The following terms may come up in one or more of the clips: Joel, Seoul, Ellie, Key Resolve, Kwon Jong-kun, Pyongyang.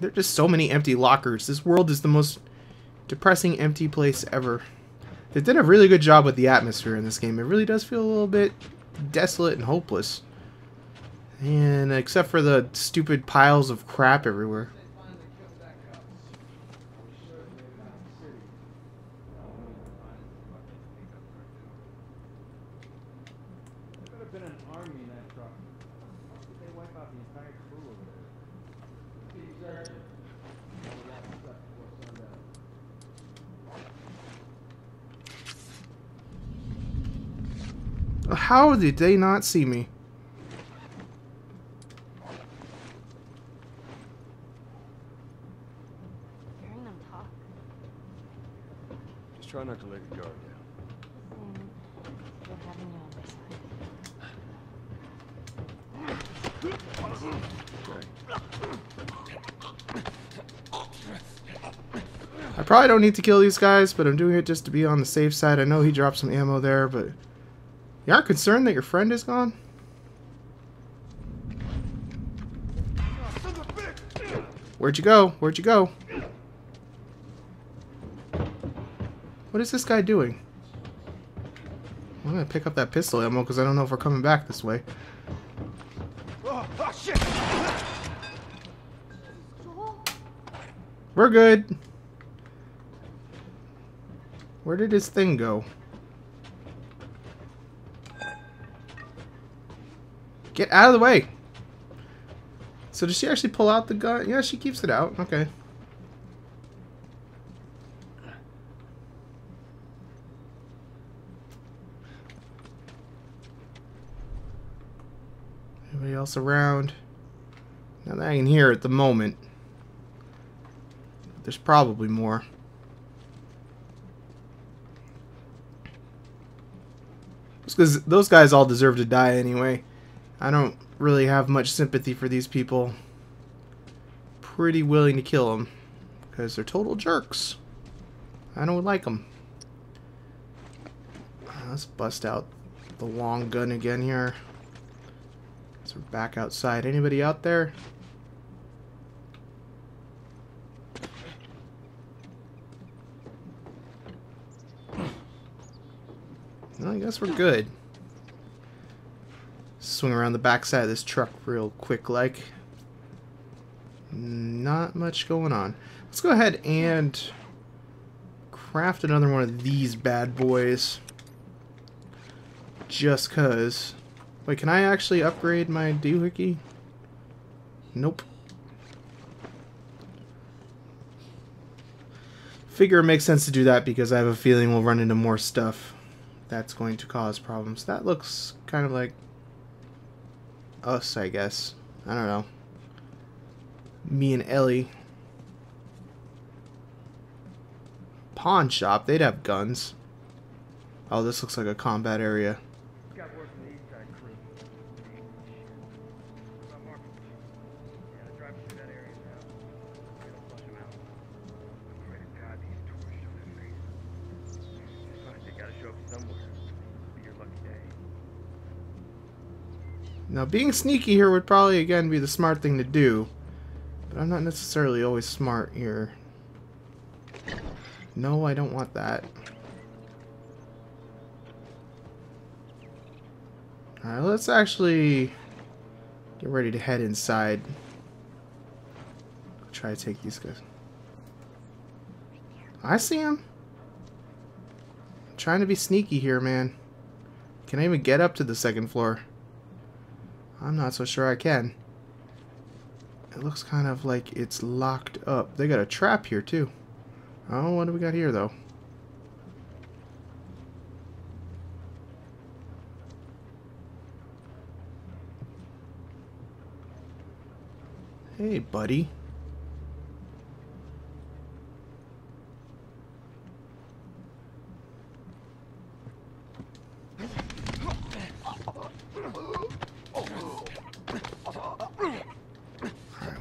There are just so many empty lockers. This world is the most depressing empty place ever. They did a really good job with the atmosphere in this game. It really does feel a little bit desolate and hopeless. And except for the stupid piles of crap everywhere. How did they not see me? Hearing them talk. Just try not to let your guard down. I probably don't need to kill these guys, but I'm doing it just to be on the safe side. I know he dropped some ammo there, but... You aren't concerned that your friend is gone? Where'd you go? Where'd you go? What is this guy doing? I'm gonna pick up that pistol ammo because I don't know if we're coming back this way. We're good. Where did his thing go? Get out of the way! So does she actually pull out the gun? Yeah, she keeps it out. Okay. Anybody else around? Not that I can hear at the moment. There's probably more. Just because those guys all deserve to die anyway. I don't really have much sympathy for these people. Pretty willing to kill them because they're total jerks. I don't like them. Let's bust out the long gun again here. So we're back outside. Anybody out there? Well, I guess we're good. Swing around the backside of this truck real quick like. Not much going on. Let's go ahead and craft another one of these bad boys. Just cuz. Wait, can I actually upgrade my doohickey? Nope. Figure it makes sense to do that because I have a feeling we'll run into more stuff that's going to cause problems. That looks kind of like us, I guess. I don't know. Me and Ellie. Pawn shop. They'd have guns. Oh, this looks like a combat area. Now, being sneaky here would probably, again, be the smart thing to do. But I'm not necessarily always smart here. No, I don't want that. Alright, let's actually get ready to head inside. Try to take these guys. I see him. I'm trying to be sneaky here, man. Can I even get up to the second floor? I'm not so sure I can. It looks kind of like it's locked up. They got a trap here, too. Oh, what do we got here, though? Hey, buddy.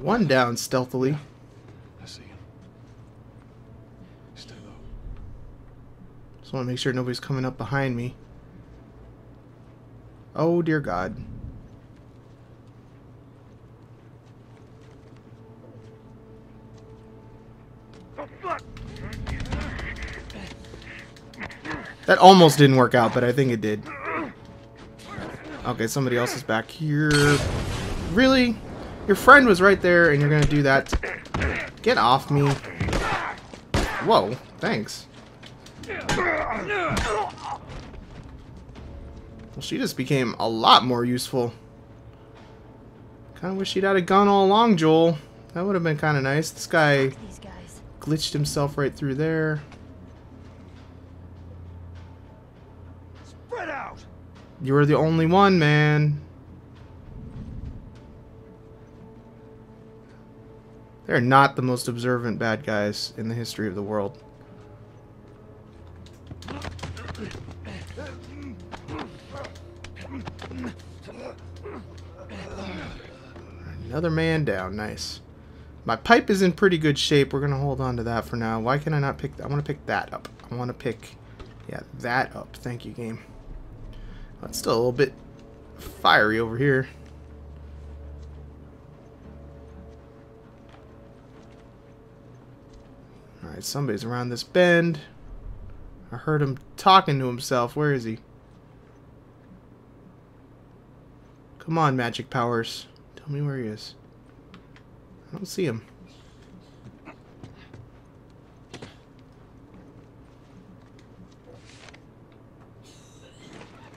One down stealthily. Yeah, I see him. Stay low. Just want to make sure nobody's coming up behind me. Oh dear God. That almost didn't work out, but I think it did. Okay, somebody else is back here. Really? Your friend was right there, and you're gonna do that? Get off me. Whoa, thanks. Well, she just became a lot more useful. Kinda wish she'd had a gun all along, Joel. That would have been kinda nice. This guy glitched himself right through there. Spread out. You were the only one, man. They're not the most observant bad guys in the history of the world. Another man down. Nice. My pipe is in pretty good shape. We're going to hold on to that for now. Why can I not pick that? I want to pick that up. I want to pick, yeah, that up. Thank you, game. That's still a little bit fiery over here. Alright, somebody's around this bend. I heard him talking to himself. Where is he? Come on, magic powers. Tell me where he is. I don't see him.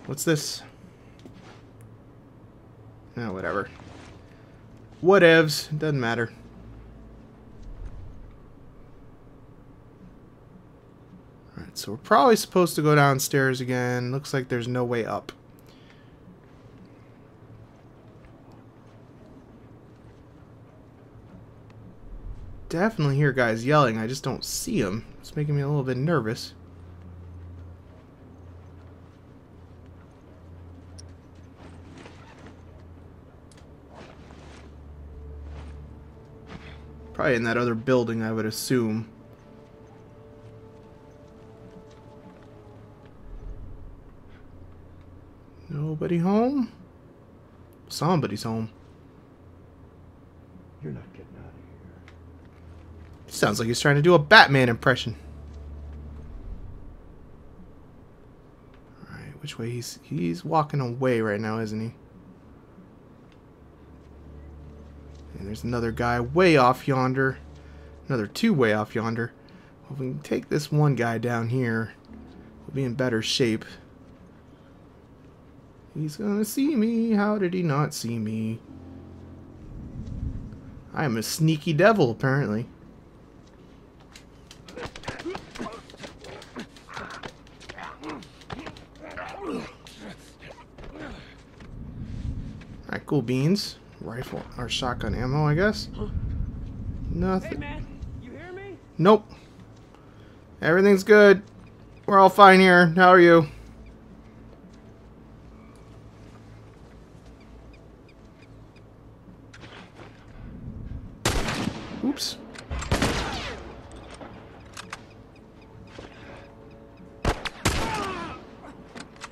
What's this? No, oh, whatever. Whatevs. It doesn't matter. Alright, so we're probably supposed to go downstairs again. Looks like there's no way up. Definitely hear guys yelling. I just don't see them. It's making me a little bit nervous. Probably in that other building, I would assume. Nobody home? Somebody's home. You're not getting out of here. Sounds like he's trying to do a Batman impression. Alright, which way? He's walking away right now, isn't he? And there's another guy way off yonder. Another two way off yonder. If we can take this one guy down here, we'll be in better shape. He's gonna see me. How did he not see me? I am a sneaky devil, apparently. Alright, cool beans. Rifle or shotgun ammo, I guess. Nothing. Hey man, you hear me? Nope. Everything's good. We're all fine here. How are you? Oops.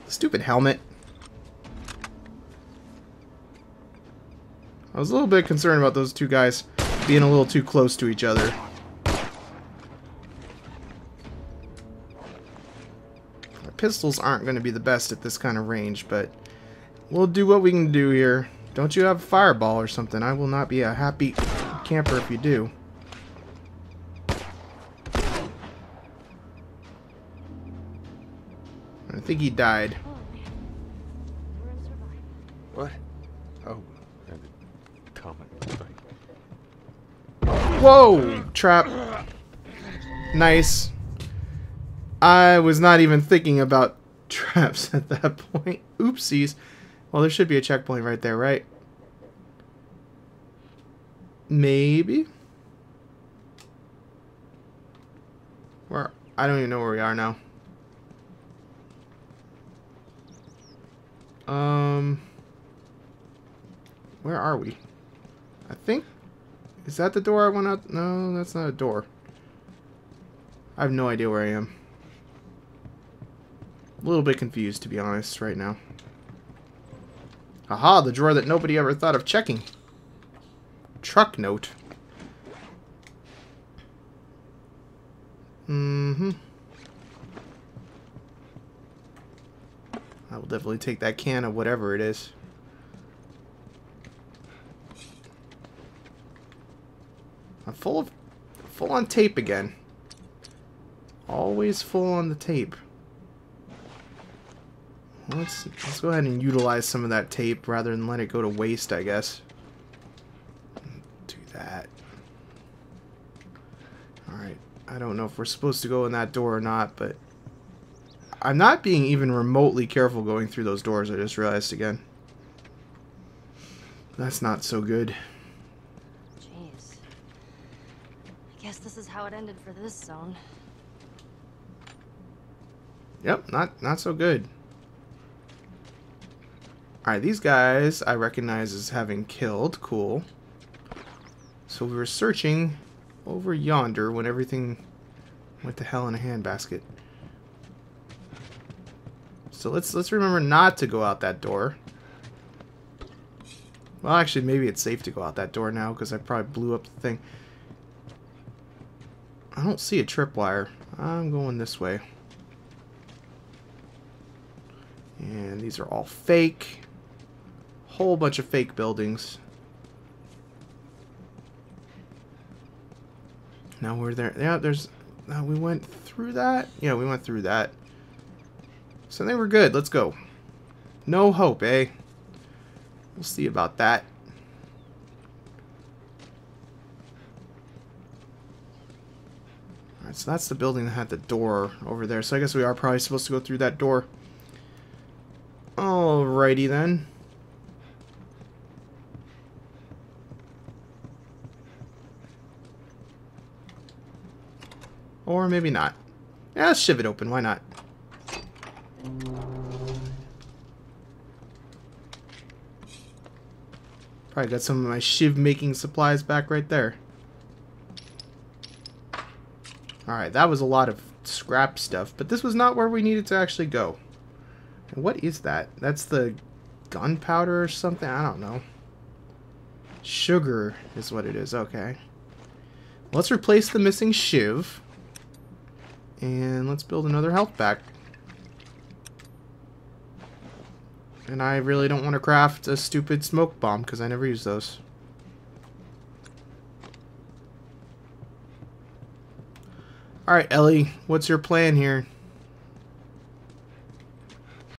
Stupid helmet. I was a little bit concerned about those two guys being a little too close to each other. Our pistols aren't going to be the best at this kind of range, but we'll do what we can do here. Don't you have a fireball or something? I will not be a happy camper if you do. I think he died. What? Oh. Whoa! Trap. Nice. I was not even thinking about traps at that point. Oopsies. Well, there should be a checkpoint right there, right? Maybe? Where? I don't even know where we are now. Where are we? I think... Is that the door I went out? No, that's not a door. I have no idea where I am. A little bit confused, to be honest, right now. Aha, the drawer that nobody ever thought of checking. Truck note. Mm-hmm. I will definitely take that can of whatever it is. I'm full on tape again. Always full on the tape. Let's go ahead and utilize some of that tape rather than let it go to waste, I guess. Do that. Alright, I don't know if we're supposed to go in that door or not, but I'm not being even remotely careful going through those doors, I just realized again. That's not so good. Jeez. I guess this is how it ended for this zone. Yep, not so good. Alright, these guys I recognize as having killed. Cool. So we were searching over yonder when everything went to hell in a handbasket. So let's remember not to go out that door. Well, actually, maybe it's safe to go out that door now because I probably blew up the thing. I don't see a tripwire. I'm going this way. And these are all fake. Whole bunch of fake buildings. Now we're there. Yeah, there's. We went through that. Yeah, we went through that. So I think we're good. Let's go. No hope, eh? We'll see about that. All right. So that's the building that had the door over there. So I guess we are probably supposed to go through that door. Alrighty then. Or maybe not. Yeah, let's shiv it open. Why not? Probably got some of my shiv making supplies back right there. Alright, that was a lot of scrap stuff, but this was not where we needed to actually go. What is that? That's the gunpowder or something? I don't know. Sugar is what it is. Okay. Let's replace the missing shiv. And let's build another health pack. And I really don't want to craft a stupid smoke bomb because I never use those. Alright, Ellie. What's your plan here?